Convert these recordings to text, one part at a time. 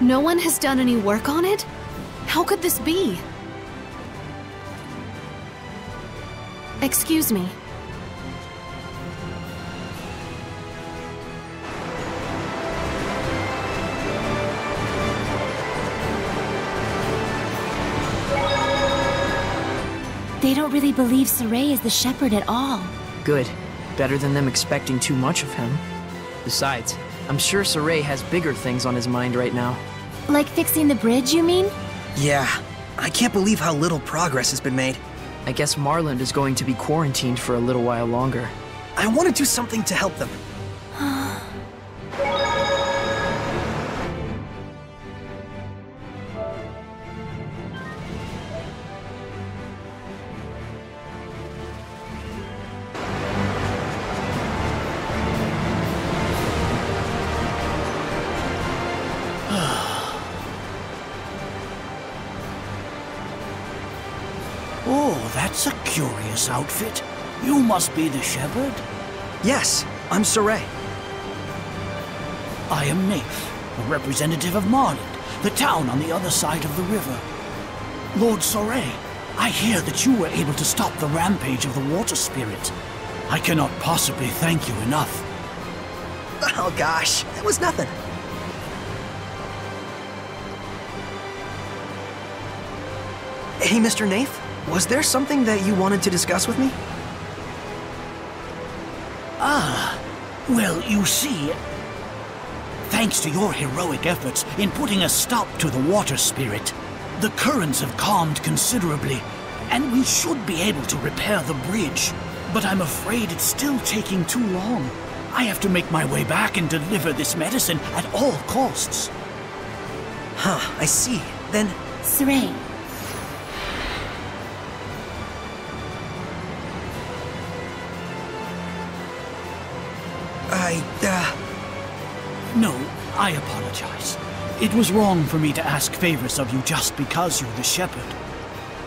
No one has done any work on it? How could this be? Excuse me. They don't really believe Sarai is the shepherd at all. Good. Better than them expecting too much of him. Besides, I'm sure Sarai has bigger things on his mind right now. Like fixing the bridge, you mean? Yeah. I can't believe how little progress has been made. I guess Marlind is going to be quarantined for a little while longer. I want to do something to help them. Outfit? You must be the shepherd? Yes, I'm Sarai. I am Naif, a representative of Marlind, the town on the other side of the river. Lord Sarai, I hear that you were able to stop the rampage of the water spirit. I cannot possibly thank you enough. Oh gosh, that was nothing. Hey, Mr. Naif? Was there something that you wanted to discuss with me? Ah, well, you see, thanks to your heroic efforts in putting a stop to the water spirit, the currents have calmed considerably, and we should be able to repair the bridge. But I'm afraid it's still taking too long. I have to make my way back and deliver this medicine at all costs. Huh, I see. Then... Sarai. No, I apologize. It was wrong for me to ask favors of you just because you're the shepherd.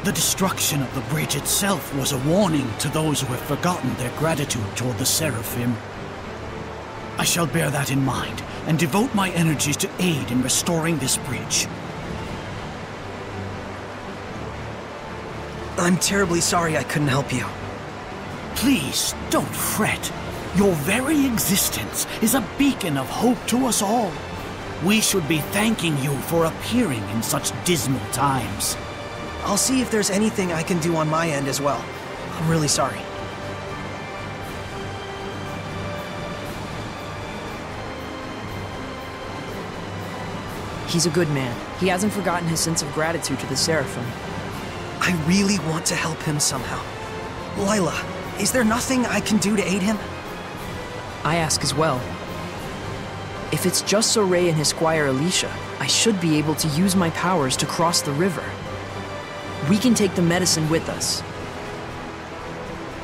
The destruction of the bridge itself was a warning to those who have forgotten their gratitude toward the Seraphim. I shall bear that in mind and devote my energies to aid in restoring this bridge. I'm terribly sorry I couldn't help you. Please, don't fret. Your very existence is a beacon of hope to us all. We should be thanking you for appearing in such dismal times. I'll see if there's anything I can do on my end as well. I'm really sorry. He's a good man. He hasn't forgotten his sense of gratitude to the Seraphim. I really want to help him somehow. Lailah, is there nothing I can do to aid him? I ask as well. If it's just Sarai and his squire Alisha, I should be able to use my powers to cross the river. We can take the medicine with us.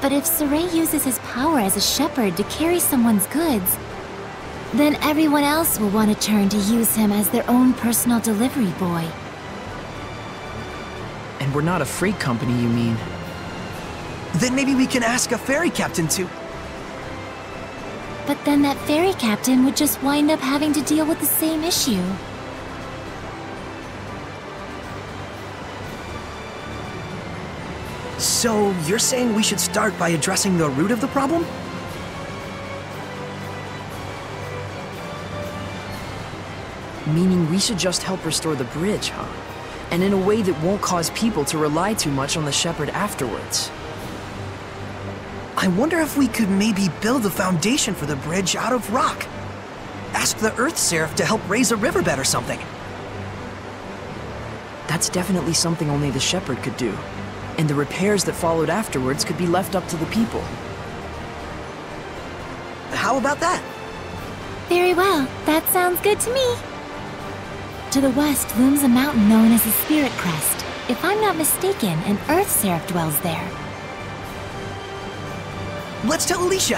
But if Sarai uses his power as a shepherd to carry someone's goods, then everyone else will want to turn to use him as their own personal delivery boy. And we're not a freight company, you mean? Then maybe we can ask a ferry captain to... But then that ferry captain would just wind up having to deal with the same issue. So, you're saying we should start by addressing the root of the problem? Meaning we should just help restore the bridge, huh? And in a way that won't cause people to rely too much on the shepherd afterwards. I wonder if we could maybe build the foundation for the bridge out of rock. Ask the Earth Seraph to help raise a riverbed or something. That's definitely something only the shepherd could do. And the repairs that followed afterwards could be left up to the people. How about that? Very well. That sounds good to me. To the west looms a mountain known as the Spirit Crest. If I'm not mistaken, an Earth Seraph dwells there. Let's tell Alisha!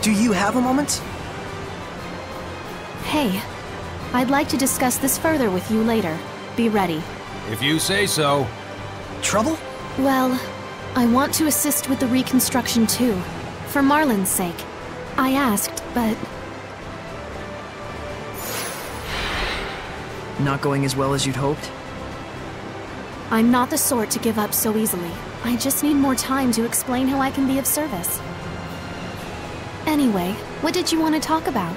Do you have a moment? Hey, I'd like to discuss this further with you later. Be ready. If you say so. Trouble? Well, I want to assist with the reconstruction too, for Marlind's sake. I asked, but... Not going as well as you'd hoped? I'm not the sort to give up so easily. I just need more time to explain how I can be of service. Anyway, what did you want to talk about?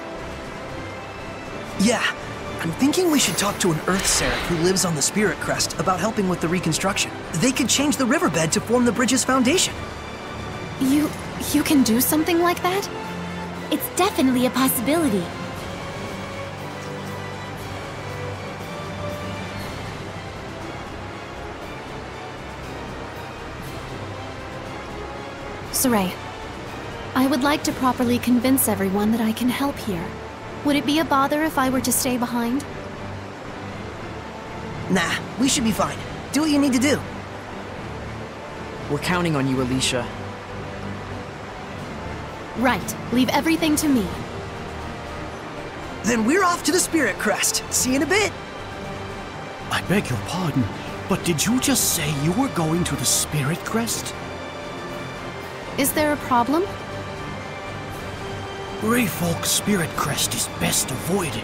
Yeah, I'm thinking we should talk to an Earth Seraph who lives on the Spirit Crest about helping with the reconstruction. They could change the riverbed to form the bridge's foundation. You can do something like that? It's definitely a possibility. Sarai, I would like to properly convince everyone that I can help here. Would it be a bother if I were to stay behind? Nah, we should be fine. Do what you need to do. We're counting on you, Alisha. Right. Leave everything to me. Then we're off to the Spirit Crest. See you in a bit. I beg your pardon, but did you just say you were going to the Spirit Crest? Is there a problem? Rayfoc's Spirit Crest is best avoided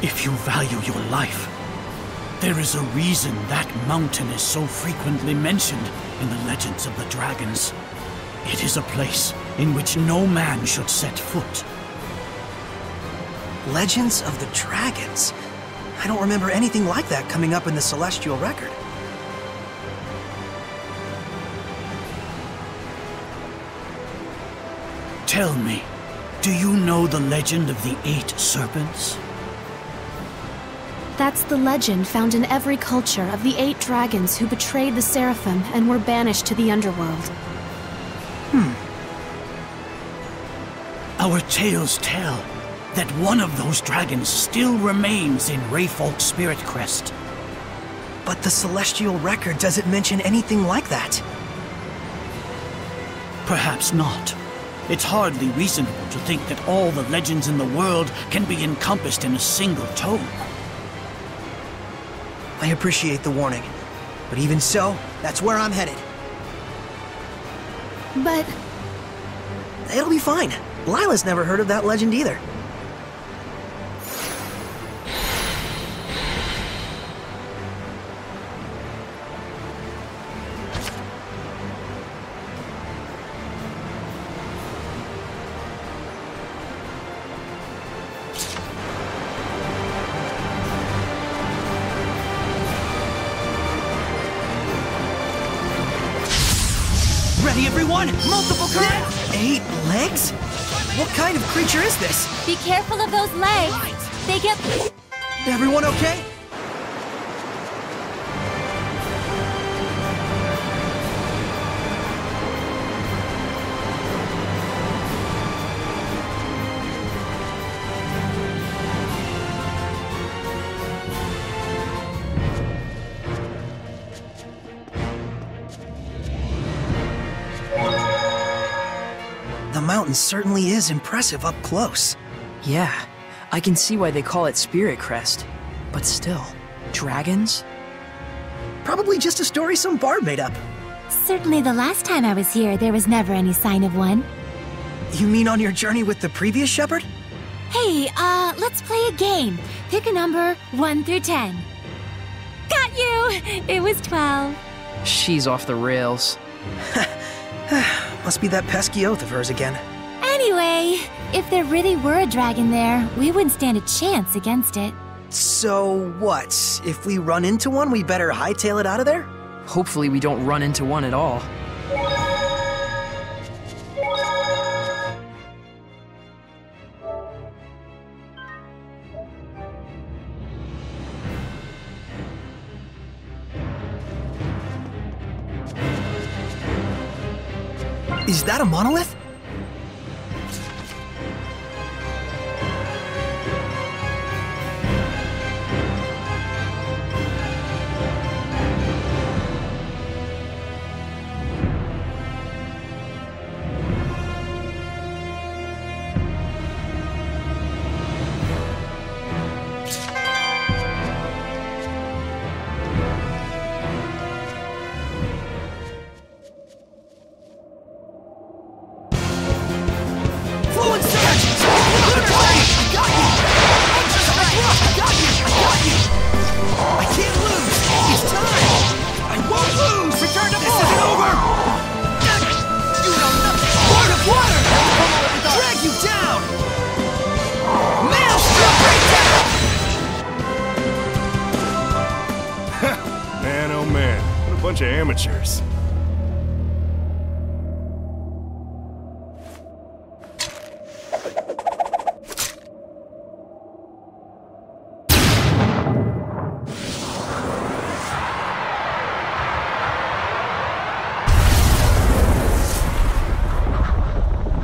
if you value your life. There is a reason that mountain is so frequently mentioned in the legends of the dragons. It is a place in which no man should set foot. Legends of the dragons? I don't remember anything like that coming up in the celestial record. Tell me, do you know the legend of the 8 serpents? That's the legend found in every culture of the 8 dragons who betrayed the Seraphim and were banished to the underworld. Our tales tell that one of those dragons still remains in Rayfoc's Spirit Crest. But the celestial record doesn't mention anything like that. Perhaps not. It's hardly reasonable to think that all the legends in the world can be encompassed in a single tome. I appreciate the warning, but even so, that's where I'm headed. But... it'll be fine. Lailah's never heard of that legend either. Ready, everyone? Multiple currents! 8 legs? What kind of creature is this? Be careful of those legs. They get... Everyone okay? It certainly is impressive up close. Yeah, I can see why they call it Spirit Crest. But still, dragons? Probably just a story some bard made up. Certainly the last time I was here, there was never any sign of one. You mean on your journey with the previous shepherd? Hey, let's play a game. Pick a number 1 through 10. Got you! It was 12. She's off the rails. Must be that pesky oath of hers again. Anyway, if there really were a dragon there, we wouldn't stand a chance against it. So what? If we run into one, we better hightail it out of there? Hopefully we don't run into one at all. Is that a monolith? amateurs.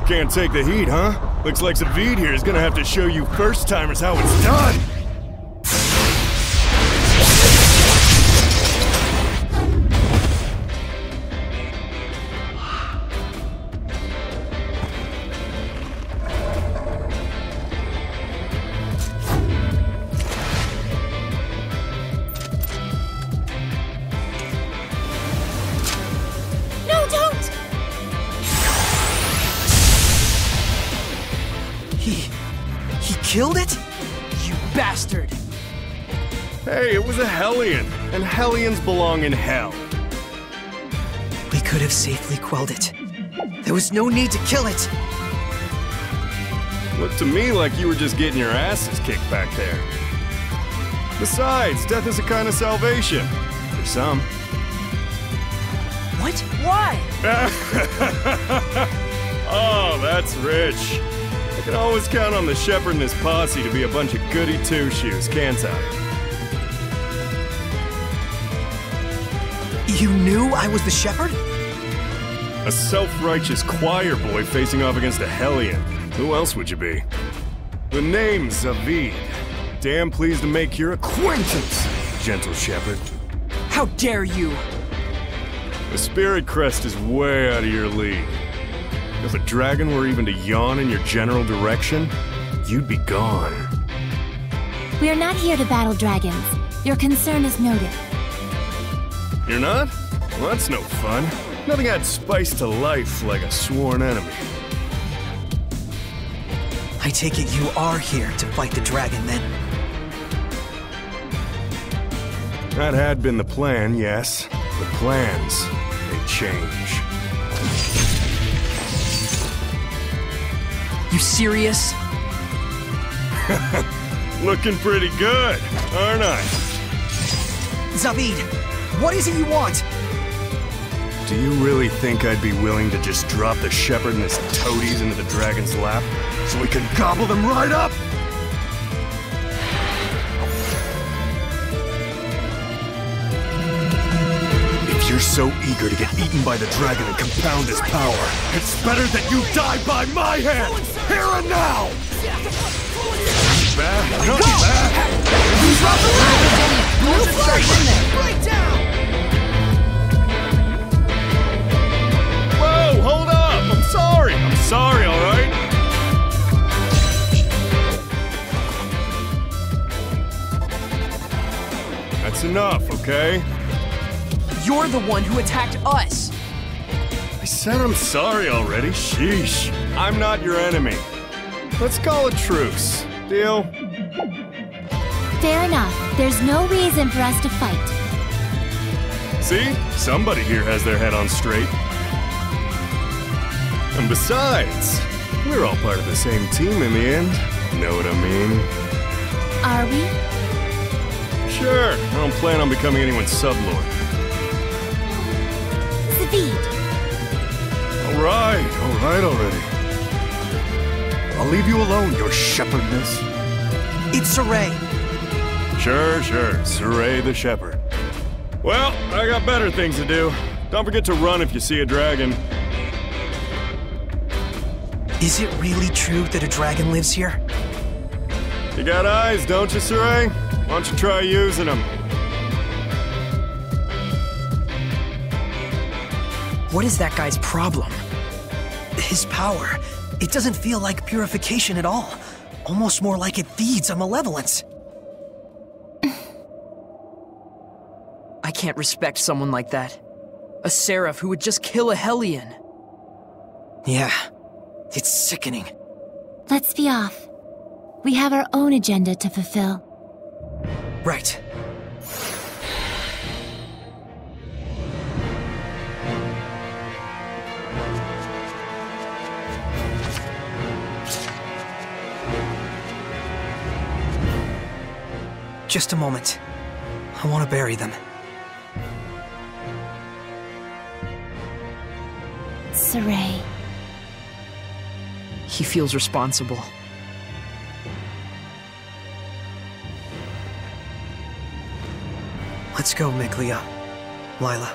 Can't take the heat, huh? Looks like Zaveed here is gonna have to show you first-timers how it's done! Killed it? You bastard! Hey, it was a Hellion, and Hellions belong in hell. We could have safely quelled it. There was no need to kill it. Looked to me like you were just getting your asses kicked back there. Besides, death is a kind of salvation. For some. What? Why? Oh, that's rich. I can always count on the shepherd and his posse to be a bunch of goody two-shoes, can't I? You knew I was the shepherd? A self-righteous choir boy facing off against a Hellion. Who else would you be? The name's Zaveed. Damn pleased to make your acquaintance, gentle shepherd. How dare you! The Spirit Crest is way out of your league. If a dragon were even to yawn in your general direction, you'd be gone. We are not here to battle dragons. Your concern is noted. You're not? Well, that's no fun. Nothing adds spice to life like a sworn enemy. I take it you are here to fight the dragon, then? That had been the plan, yes. The plans, they change. You serious? Looking pretty good, aren't I? Zaveed, what is it you want? Do you really think I'd be willing to just drop the shepherd and his toadies into the dragon's lap so we can gobble them right up? If you're so eager to get eaten by the dragon and compound his power, it's better that you die by my hand! Here and now! Whoa, hold up! I'm sorry, alright? That's enough, okay? You're the one who attacked us! I said I'm sorry already, sheesh. I'm not your enemy. Let's call a truce. Deal? Fair enough. There's no reason for us to fight. See? Somebody here has their head on straight. And besides, we're all part of the same team in the end. Know what I mean? Are we? Sure. I don't plan on becoming anyone's sublord. Zaveed. All right already. I'll leave you alone, your shepherdess. It's Sarai. Sure. Sarai the shepherd. Well, I got better things to do. Don't forget to run if you see a dragon. Is it really true that a dragon lives here? You got eyes, don't you, Sarai? Why don't you try using them? What is that guy's problem? His power, it doesn't feel like purification at all. Almost more like it feeds on malevolence. I can't respect someone like that. A seraph who would just kill a Hellion. Yeah, it's sickening. Let's be off. We have our own agenda to fulfill. Right. Just a moment. I want to bury them. Sarai. He feels responsible. Let's go, Mikleo. Lailah.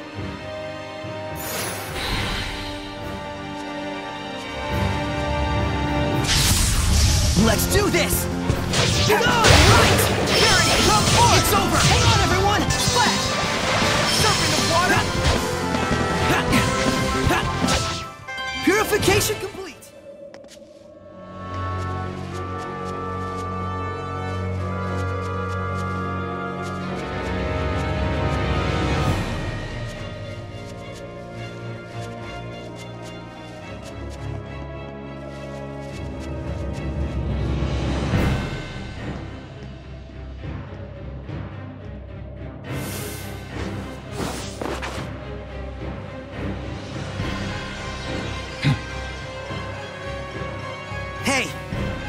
Let's do this! No! Right! Carry it! Come forth! It's over! Hang on, everyone! Splash! Surfing the water! Purification complete!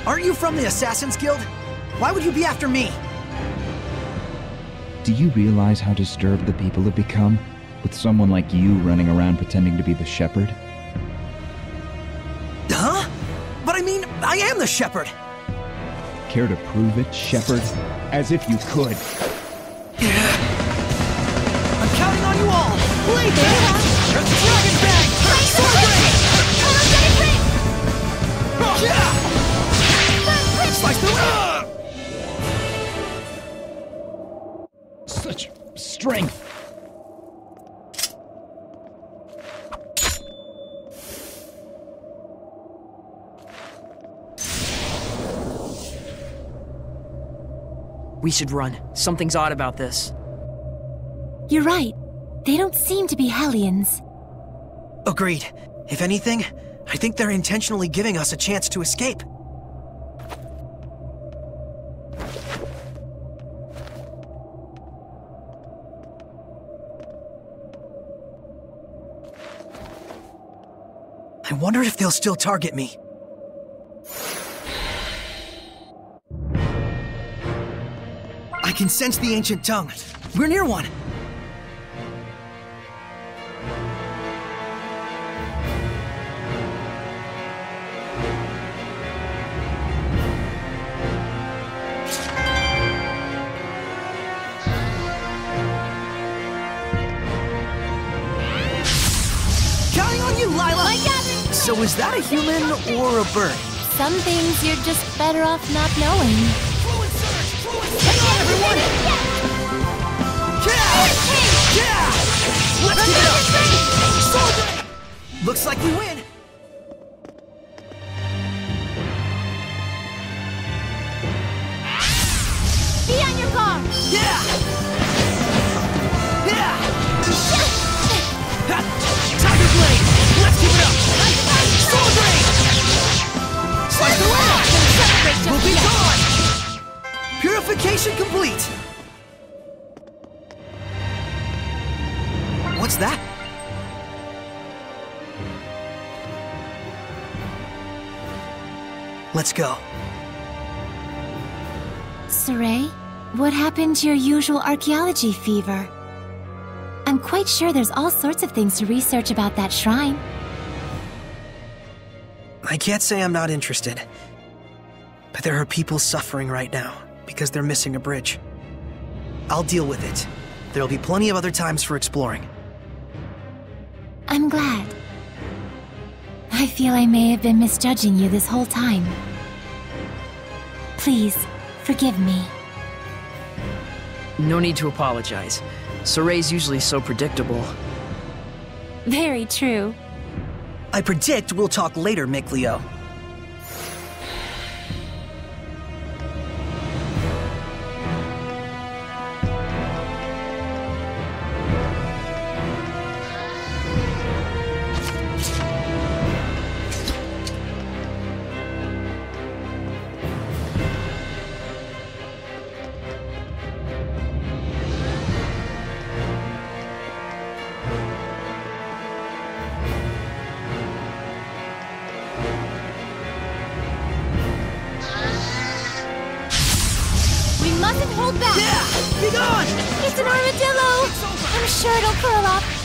Aren't you from the Assassin's Guild? Why would you be after me? Do you realize how disturbed the people have become? With someone like you running around pretending to be the shepherd? Huh? But I mean, I am the shepherd! Care to prove it, shepherd? As if you could. I'm counting on you all! Blade! Dragon bag! Sword blade! I'm getting free! Slice through it! Such strength! We should run. Something's odd about this. You're right. They don't seem to be Hellions. Agreed. If anything, I think they're intentionally giving us a chance to escape. I wonder if they'll still target me. I can sense the ancient tongue. We're near one. So is that a human or a bird? Some things you're just better off not knowing. Hang on, everyone! Yeah! Let's get it up! Looks like we win! Be on your guard! Yeah! Yeah! Tiger blade! Let's keep it up! Soul Drain! Slice the way off! We'll be gone! Purification complete! What's that? Let's go. Sarai, what happened to your usual archaeology fever? I'm quite sure there's all sorts of things to research about that shrine. I can't say I'm not interested, but there are people suffering right now because they're missing a bridge. I'll deal with it. There'll be plenty of other times for exploring. I'm glad. I feel I may have been misjudging you this whole time. Please, forgive me. No need to apologize. Sarai's usually so predictable. Very true. I predict we'll talk later, Mikleo.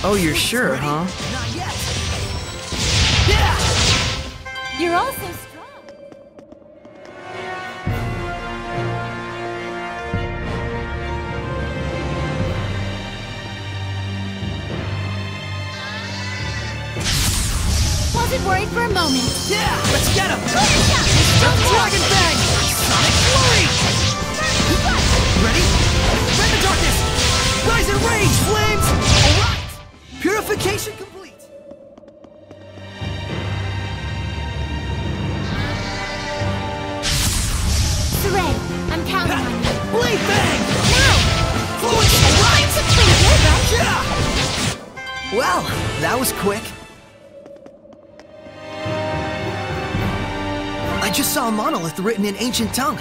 Oh, you're sure, huh? Not yet. Yeah! You're all so strong. Wasn't worried for a moment. Yeah, let's get him. Dragon Fang! Sonic Flurry! Ready? Red the darkness! Rise and rage, flames! All right! Purification complete! Sarai, I'm counting on you. Blade Fang! Now! Fluid! All right! Yeah! Well, that was quick. I just saw a monolith written in ancient tongue.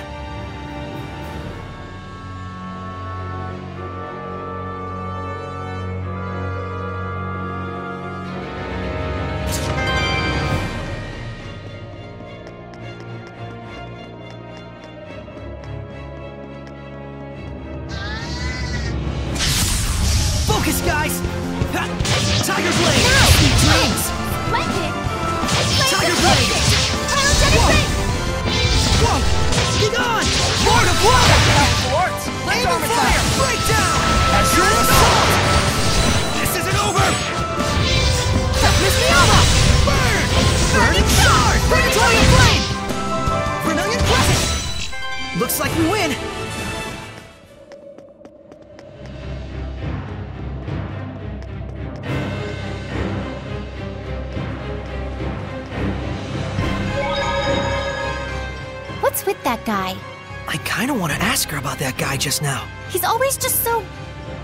That guy just now. He's always just so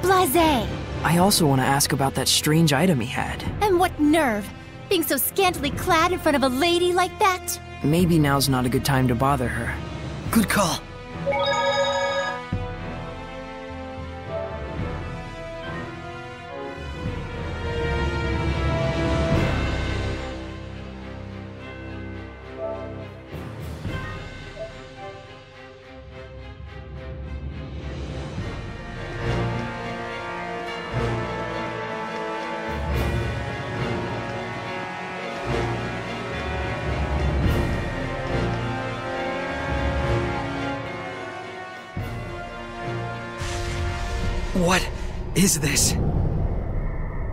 blasé. I also want to ask about that strange item he had. And what nerve, being so scantily clad in front of a lady like that. Maybe now's not a good time to bother her. Good call. What is this?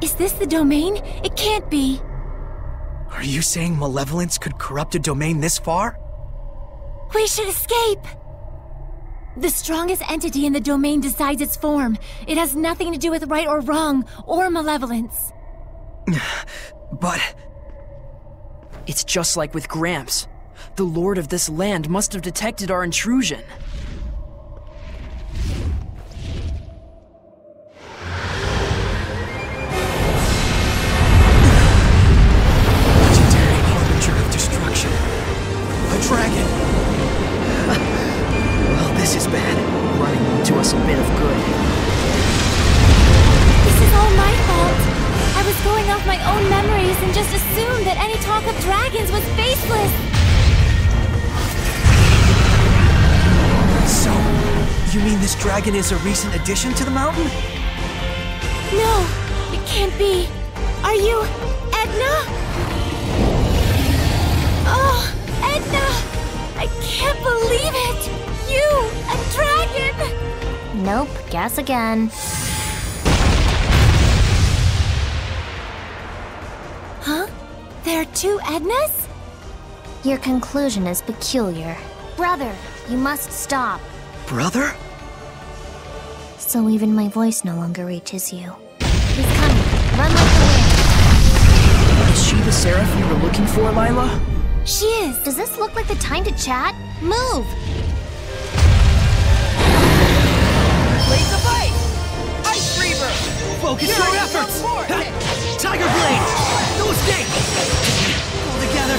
Is this the domain? It can't be. Are you saying malevolence could corrupt a domain this far? We should escape! The strongest entity in the domain decides its form. It has nothing to do with right or wrong, or malevolence. But... It's just like with Gramps. The lord of this land must have detected our intrusion. Dragon is a recent addition to the mountain? No, it can't be. Are you Edna? Oh, Edna! I can't believe it! You, a dragon! Nope, guess again. Huh? There are two Ednas? Your conclusion is peculiar. Brother, you must stop. Brother? So even my voice no longer reaches you. He's coming. Run like the wind. Is she the Seraph you were looking for, Lailah? She is. Does this look like the time to chat? Move! Blaze of Ice! Ice Reaver! Focus your efforts! Tiger Blade! No escape! Pull together!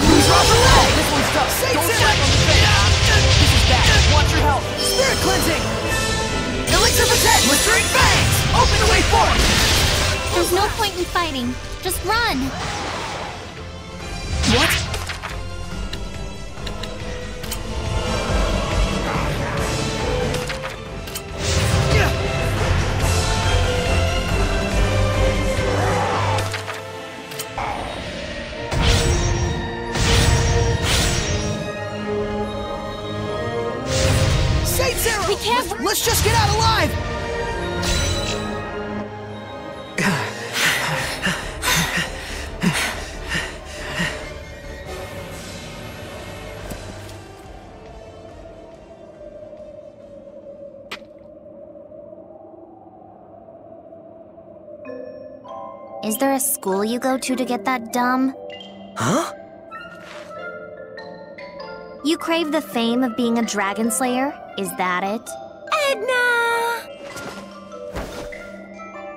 Drop the leg! This one's tough. Save Don't step on the face! This is bad. Watch your health. Spirit Cleansing! Elixir of Zen with three fangs! Open the way forward! There's no point in fighting. Just run! What? Is there a school you go to get that dumb? Huh? You crave the fame of being a dragon slayer? Is that it? Edna!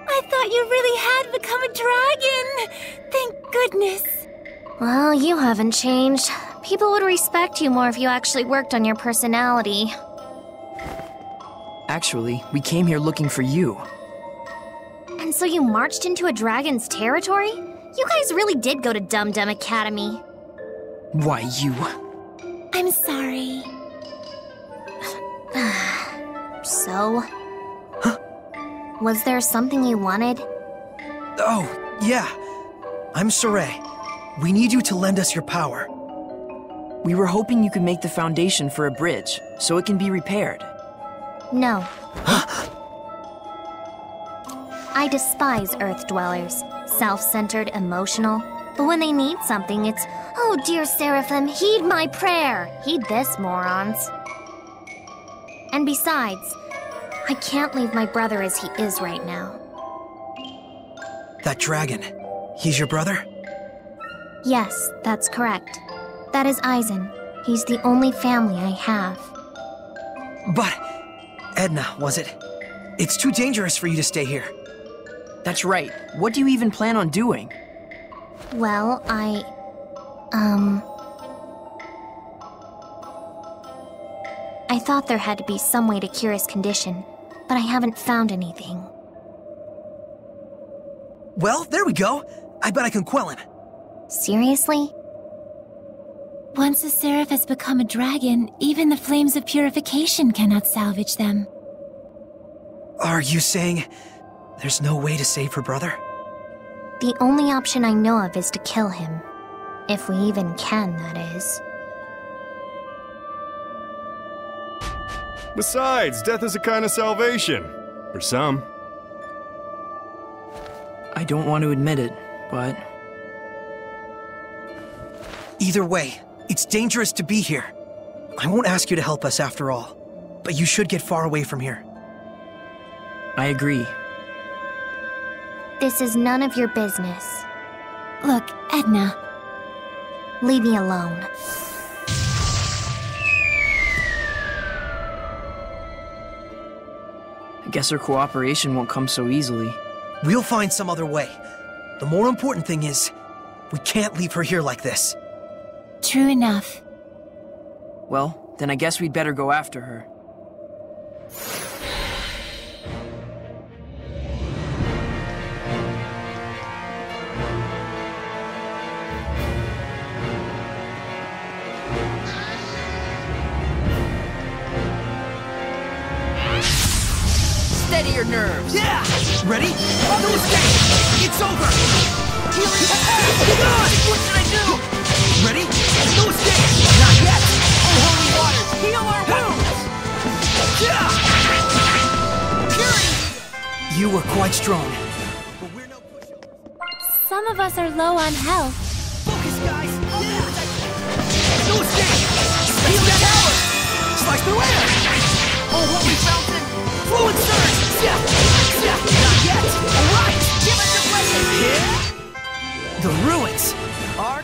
I thought you really had become a dragon! Thank goodness! Well, you haven't changed. People would respect you more if you actually worked on your personality. Actually, we came here looking for you. And so you marched into a dragon's territory? You guys really did go to Dum Dum Academy. Why, you... I'm sorry. So? Huh? Was there something you wanted? Oh, yeah. I'm Sarai. We need you to lend us your power. We were hoping you could make the foundation for a bridge, so it can be repaired. No. I despise Earth Dwellers. Self-centered, emotional. But when they need something, it's, oh dear Seraphim, heed my prayer! Heed this, morons. And besides, I can't leave my brother as he is right now. That dragon, he's your brother? Yes, that's correct. That is Eizen. He's the only family I have. But, Edna, was it? It's too dangerous for you to stay here. That's right. What do you even plan on doing? Well, I... I thought there had to be some way to cure his condition, but I haven't found anything. Well, there we go. I bet I can quell him. Seriously? Once a seraph has become a dragon, even the flames of purification cannot salvage them. Are you saying there's no way to save her brother? The only option I know of is to kill him. If we even can, that is. Besides, death is a kind of salvation. For some. I don't want to admit it, but... Either way, it's dangerous to be here. I won't ask you to help us after all, but you should get far away from here. I agree. This is none of your business. Look, Edna. Leave me alone. I guess her cooperation won't come so easily. We'll find some other way. The more important thing is, we can't leave her here like this. True enough. Well, then I guess we'd better go after her. Steady your nerves. Yeah! Ready? Other mistake! It's over! What should I do? Ready? No escape! Not yet! Oh, holy waters! Heal our wounds! Yeah! You were quite strong. But we're no pushovers. Some of us are low on health. Focus, guys! Yeah. No escape! Heal that power! Slice through air! Oh, holy fountain! Fluid surge! Yeah! Yeah! Not yet! Alright! Give us a blessing! Yeah! The ruins are...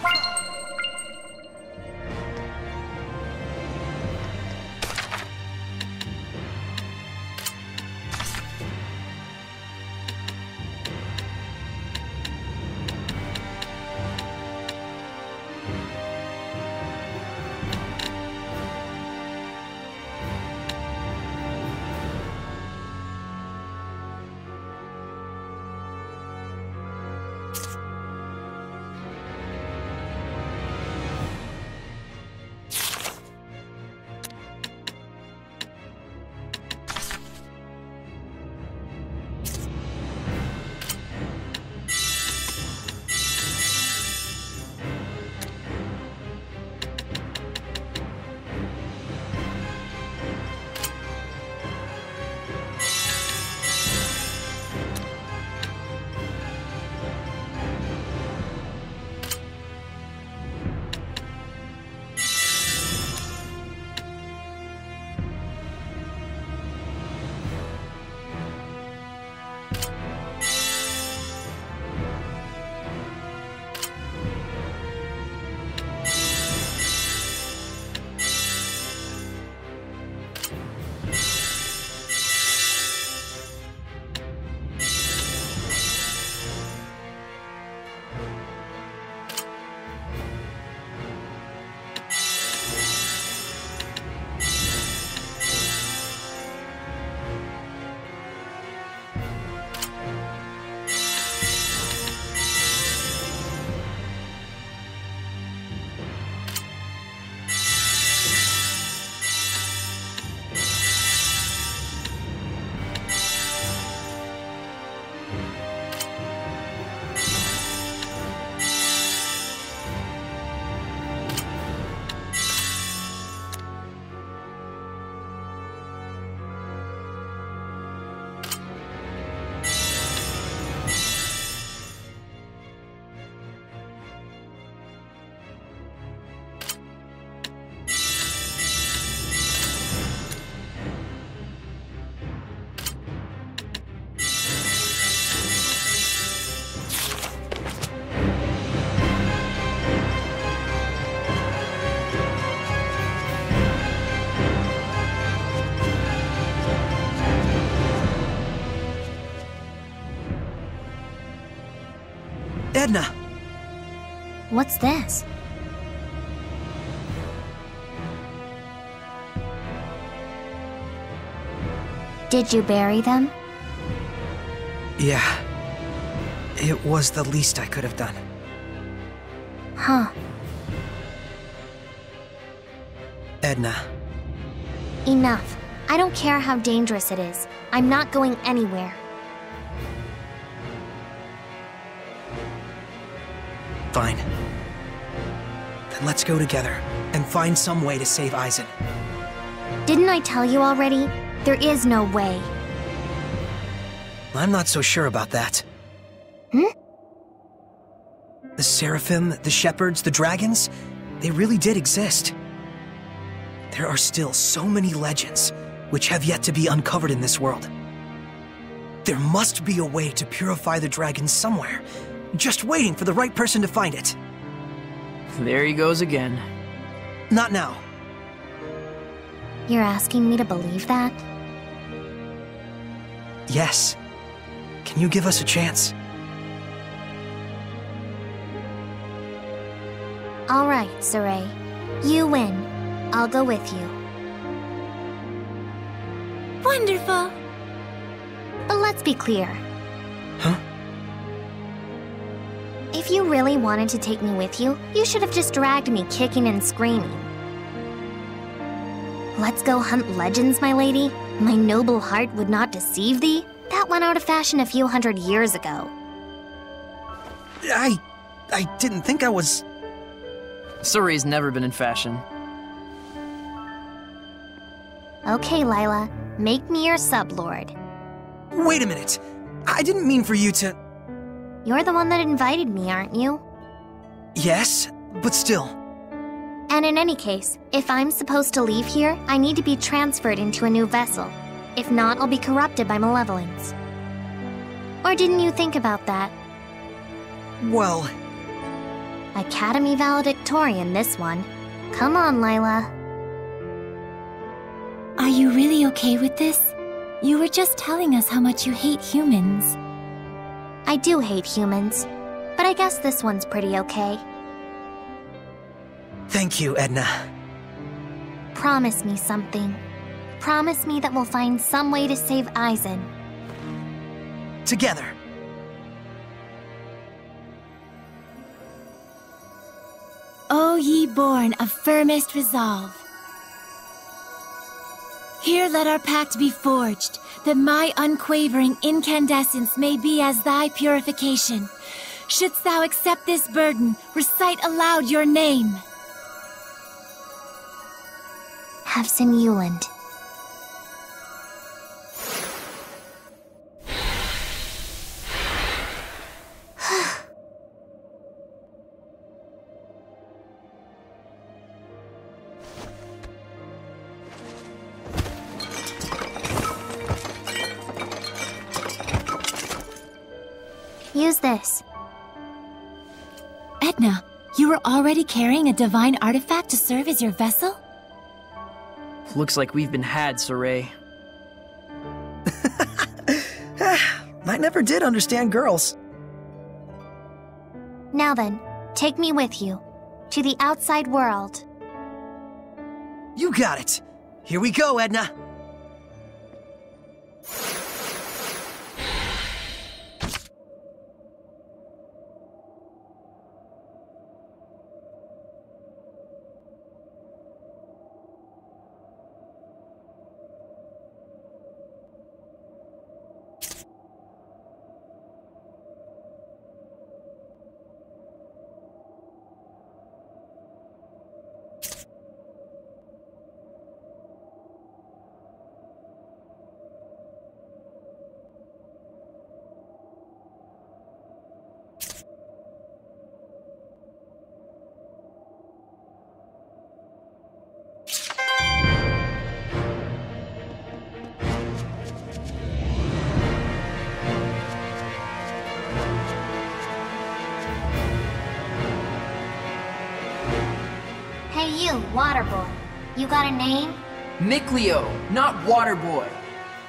Edna! What's this? Did you bury them? Yeah. It was the least I could have done. Huh. Edna. Enough. I don't care how dangerous it is. I'm not going anywhere. Fine. Then let's go together and find some way to save Eizen. Didn't I tell you already? There is no way. I'm not so sure about that. Hmm? The Seraphim, the Shepherds, the Dragons, they really did exist. There are still so many legends which have yet to be uncovered in this world. There must be a way to purify the dragons somewhere, just waiting for the right person to find it. There he goes again. Not now. You're asking me to believe that? Yes. Can you give us a chance? All right, Sarai. You win. I'll go with you. Wonderful! But let's be clear. Huh? If you really wanted to take me with you, you should have just dragged me kicking and screaming. Let's go hunt legends, my lady. My noble heart would not deceive thee. That went out of fashion a few hundred years ago. I didn't think I was... Sorey's never been in fashion. Okay, Lailah. Make me your sub-lord. Wait a minute. I didn't mean for you to... You're the one that invited me, aren't you? Yes, but still. And in any case, if I'm supposed to leave here, I need to be transferred into a new vessel. If not, I'll be corrupted by malevolence. Or didn't you think about that? Well... Academy valedictorian, this one. Come on, Lailah. Are you really okay with this? You were just telling us how much you hate humans. I do hate humans, but I guess this one's pretty okay. Thank you, Edna. Promise me something. Promise me that we'll find some way to save Eizen. Together. O ye born of firmest resolve. Here let our pact be forged, that my unquavering incandescence may be as thy purification. Shouldst thou accept this burden, recite aloud your name. Hafsyn Yuland. Use this. Edna, you were already carrying a divine artifact to serve as your vessel? Looks like we've been had, Sarai. I never did understand girls. Now then, take me with you. To the outside world. You got it. Here we go, Edna. Waterboy. You got a name? Mikleo, not Waterboy.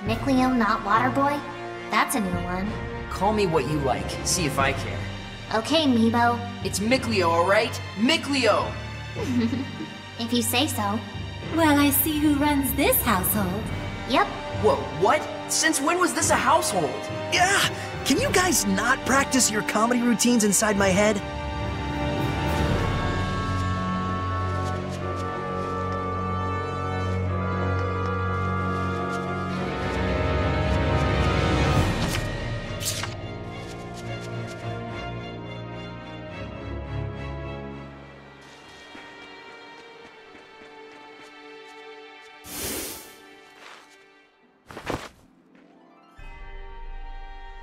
Mikleo, not Waterboy? That's a new one. Call me what you like, see if I care. Okay, Meebo. It's Mikleo, alright? Mikleo! If you say so. Well, I see who runs this household. Yep. Whoa, what? Since when was this a household? Yeah! Can you guys not practice your comedy routines inside my head?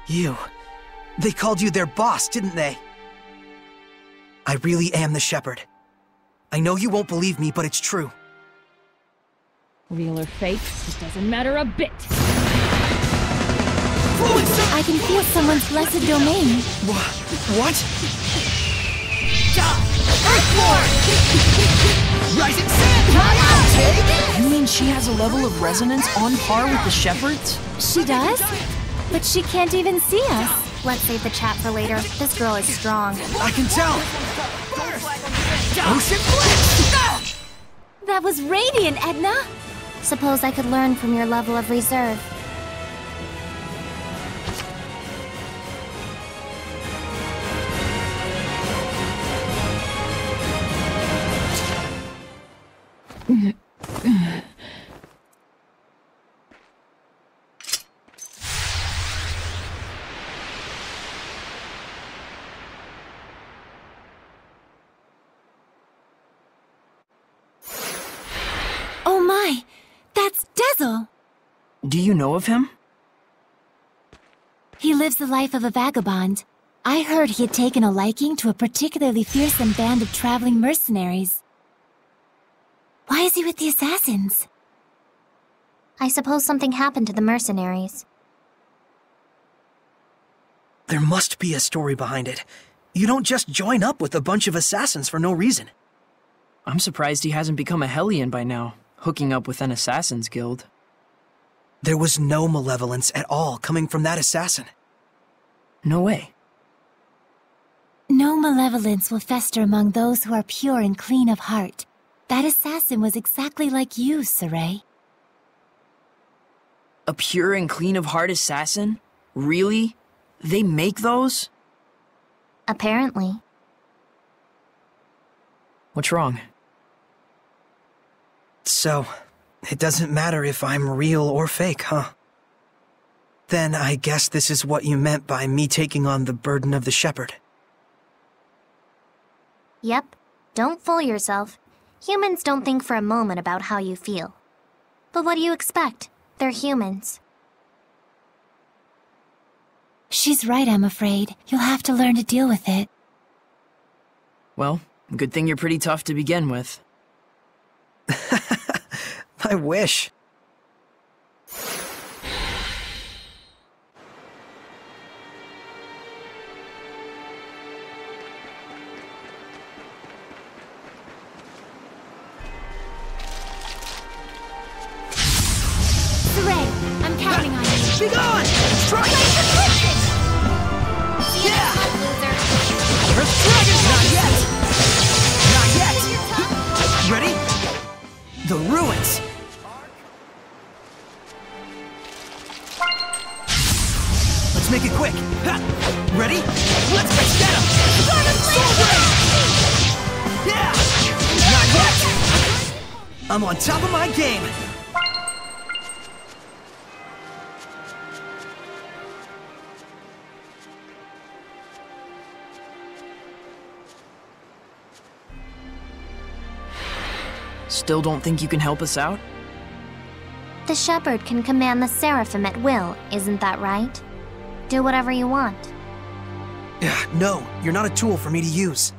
You. They called you their boss, didn't they? I really am the shepherd. I know you won't believe me, but it's true. Real or fake, it doesn't matter a bit. I can feel someone's blessed domain. What? Earthborn! Rising Sun! You mean she has a level of resonance on par with the shepherds? She does? But she can't even see us. Let's save the chat for later. This girl is strong. I can tell! Ocean blitz! That was radiant, Edna! Suppose I could learn from your level of reserve. Do you know of him? He lives the life of a vagabond. I heard he had taken a liking to a particularly fearsome band of traveling mercenaries. Why is he with the assassins? I suppose something happened to the mercenaries. There must be a story behind it. You don't just join up with a bunch of assassins for no reason. I'm surprised he hasn't become a hellion by now, hooking up with an assassin's guild. There was no malevolence at all coming from that assassin. No way. No malevolence will fester among those who are pure and clean of heart. That assassin was exactly like you, Sarai. A pure and clean of heart assassin? Really? They make those? Apparently. What's wrong? So... it doesn't matter if I'm real or fake, huh? Then I guess this is what you meant by me taking on the burden of the shepherd. Yep. Don't fool yourself. Humans don't think for a moment about how you feel. But what do you expect? They're humans. She's right, I'm afraid. You'll have to learn to deal with it. Well, good thing you're pretty tough to begin with. I wish. Sarai, I'm counting on you. Be gone! Try to see yeah! Earth Dragon's not yet! Not yet! Ready? The ruins! Let's make it quick! Ha! Ready? Let's fix that up! Sorey! Yeah! Not yet! I'm on top of my game! Still don't think you can help us out? The shepherd can command the Seraphim at will, isn't that right? Do whatever you want. No, you're not a tool for me to use.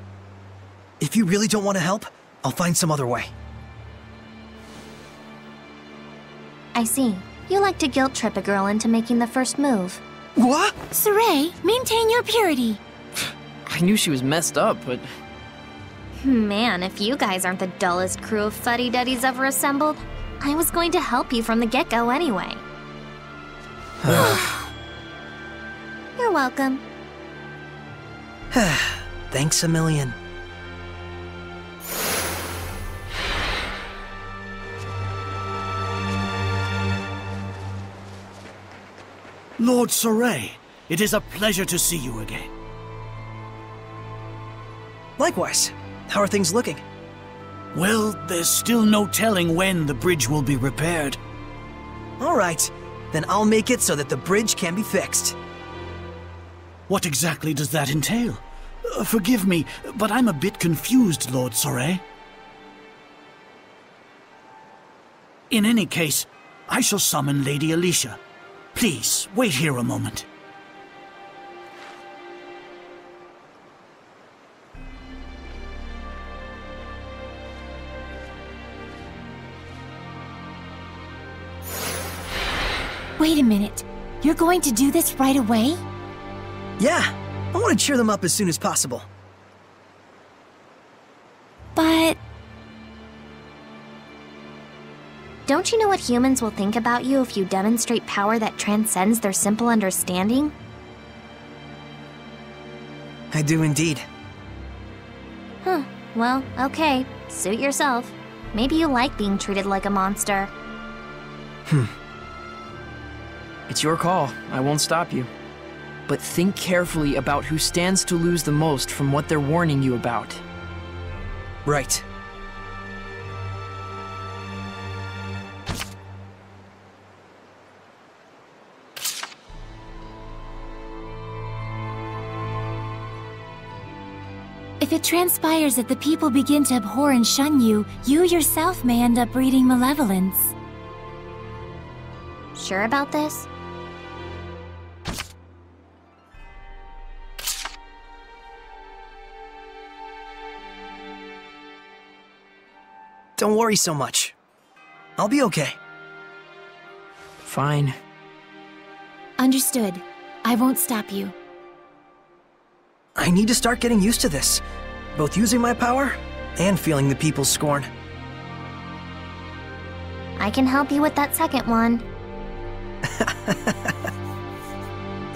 If you really don't want to help, I'll find some other way. I see. You like to guilt trip a girl into making the first move. What? Sarai, maintain your purity. I knew she was messed up, but... man, if you guys aren't the dullest crew of fuddy-duddies ever assembled, I was going to help you from the get-go anyway. You're welcome. Thanks a million. Lord Sorey, it is a pleasure to see you again. Likewise. How are things looking? Well, there's still no telling when the bridge will be repaired. All right. Then I'll make it so that the bridge can be fixed. What exactly does that entail? Forgive me, but I'm a bit confused, Lord Sorey. In any case, I shall summon Lady Alisha. Please, wait here a moment. Wait a minute. You're going to do this right away? Yeah. I want to cheer them up as soon as possible. But... don't you know what humans will think about you if you demonstrate power that transcends their simple understanding? I do indeed. Huh. Well, okay. Suit yourself. Maybe you like being treated like a monster. It's your call. I won't stop you. But think carefully about who stands to lose the most from what they're warning you about. Right. If it transpires that the people begin to abhor and shun you, you yourself may end up breeding malevolence. Sure about this? Don't worry so much. I'll be okay. Fine. Understood. I won't stop you. I need to start getting used to this, both using my power and feeling the people's scorn. I can help you with that second one.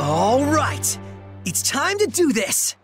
All right, it's time to do this.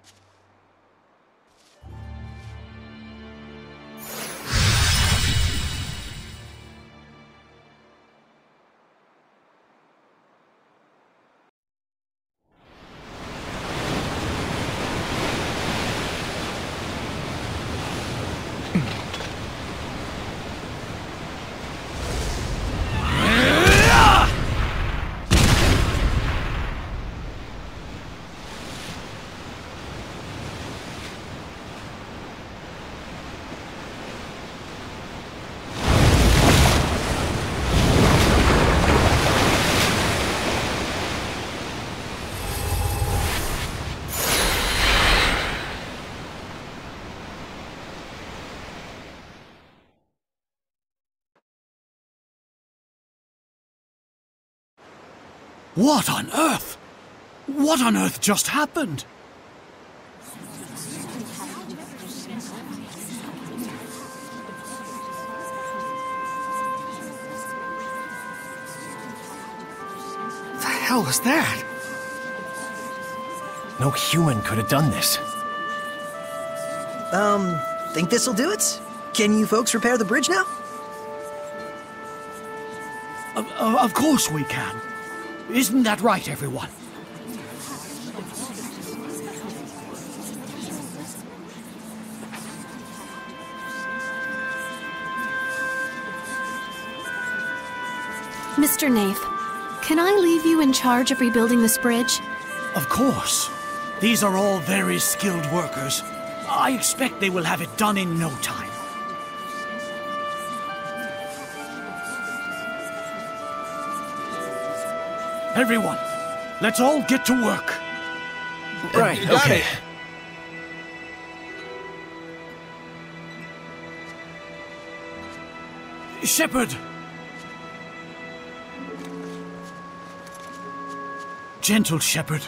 What on earth? What on earth just happened? The hell was that? No human could have done this. Think this'll do it? Can you folks repair the bridge now? Of course we can. Isn't that right, everyone? Mr. Naif, can I leave you in charge of rebuilding this bridge? Of course. These are all very skilled workers. I expect they will have it done in no time. Everyone, let's all get to work. Right, okay. Shepard! Gentle Shepard,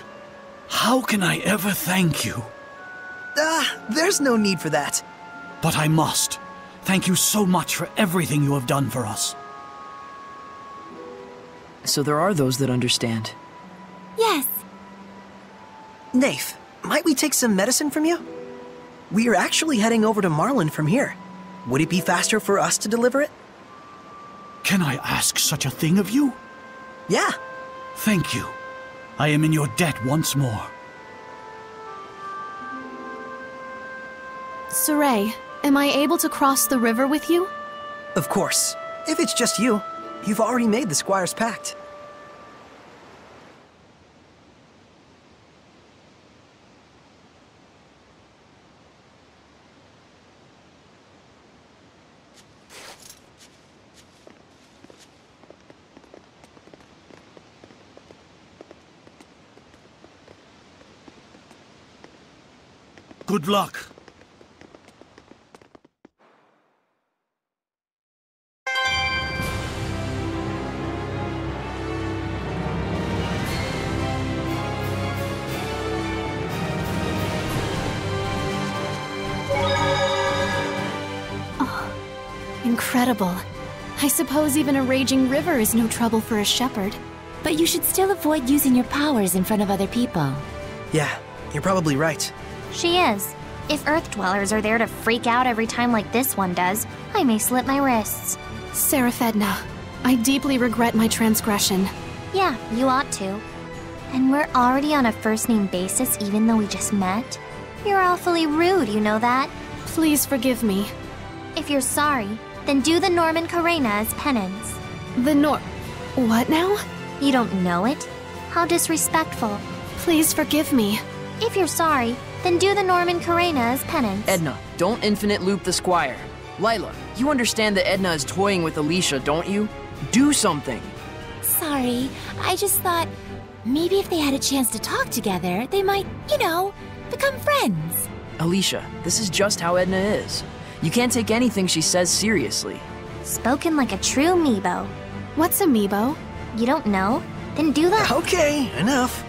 how can I ever thank you? There's no need for that. But I must. Thank you so much for everything you have done for us. So there are those that understand. Yes. Naif, might we take some medicine from you? We are actually heading over to Marlind from here. Would it be faster for us to deliver it? Can I ask such a thing of you? Yeah. Thank you. I am in your debt once more. Sarai, am I able to cross the river with you? Of course. If it's just you, you've already made the Squire's Pact. Good luck. Incredible. I suppose even a raging river is no trouble for a shepherd. But you should still avoid using your powers in front of other people. Yeah, you're probably right. She is. If Earth Dwellers are there to freak out every time like this one does, I may slit my wrists. Seraph Edna, I deeply regret my transgression. Yeah, you ought to. And we're already on a first-name basis even though we just met? You're awfully rude, you know that? Please forgive me. If you're sorry, then do the Norman Carena as penance. The what now? You don't know it? How disrespectful. Please forgive me. If you're sorry, then do the Norman Carena as penance. Edna, don't infinite loop the Squire. Lailah, you understand that Edna is toying with Alisha, don't you? Do something. Sorry, I just thought maybe if they had a chance to talk together, they might, you know, become friends. Alisha, this is just how Edna is. You can't take anything she says seriously. Spoken like a true Meebo. What's a Meebo? You don't know? Then do that. Okay, enough.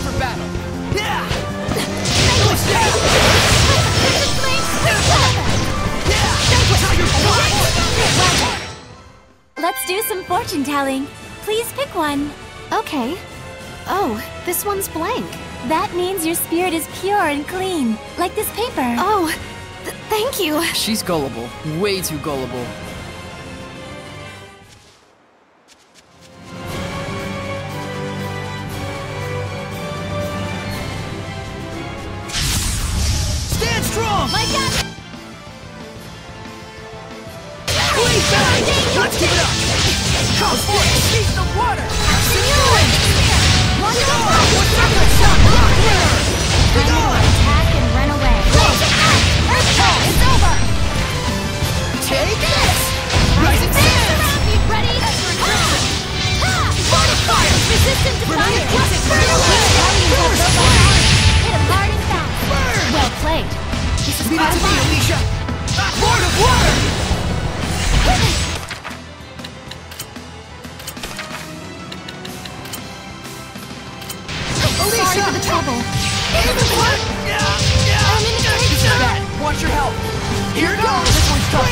for battle. Yeah. What's that? Let's do some fortune telling. Please pick one. Okay. Oh, this one's blank. That means your spirit is pure and clean, like this paper. Oh, thank you. She's gullible. Way too gullible. Stand strong! My God! Please, let's keep it up! Come forth! Seize the water! Attack and run away. Earth call! It's over! Take this! Rising stairs! Ready as your attraction! Water fire! Resistant to fire! Burn away! Hit him hard and fast! Burn! Well played! This is part of mine! Alisha! Lord of water! Sorry for the trouble! Watch your health. Here it goes. This one's done.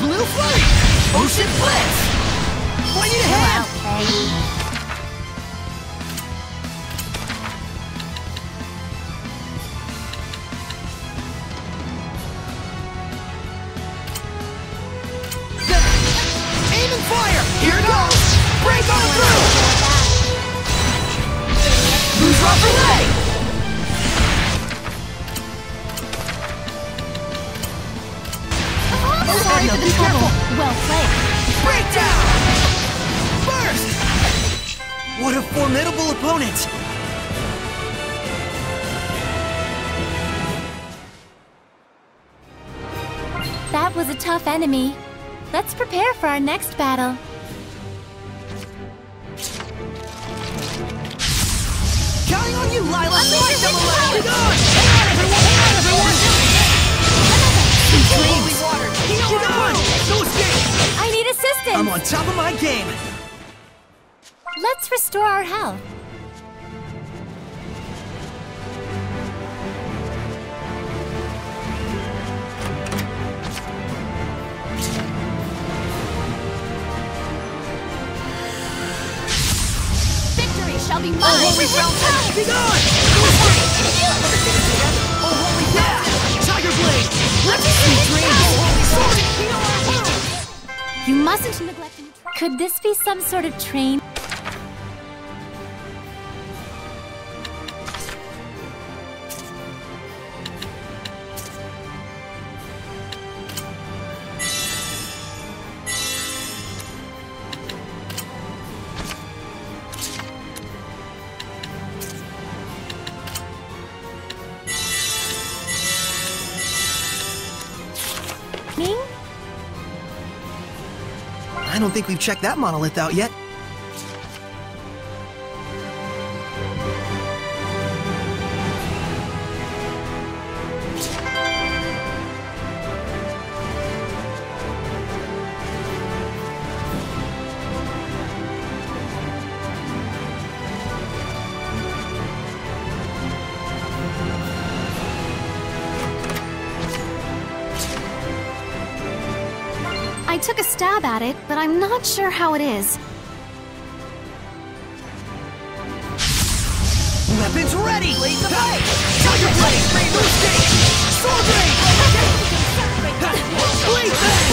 Blue flame. Ocean blitz. What you have? Aim and fire. Here it goes. Break on through. Lose off the leg. Sorry for the trouble. Well played. Breakdown! Burst! What a formidable opponent! That was a tough enemy. Let's prepare for our next battle. Counting on you, Lailah! Fight them alone! Hang on, everyone! I need assistance! I'm on top of my game! Let's restore our health. Victory shall be mine! Oh, holy fountain! Be gone! Oh, holy fountain! Tiger blade! Let's see! Sorry! You mustn't neglect. Could this be some sort of train? I don't think we've checked that monolith out yet. I took a stab at it, but I'm not sure how it is. Weapons ready! Blaze of light! Tiger blade! Blue stake! Sword blade! Blaze!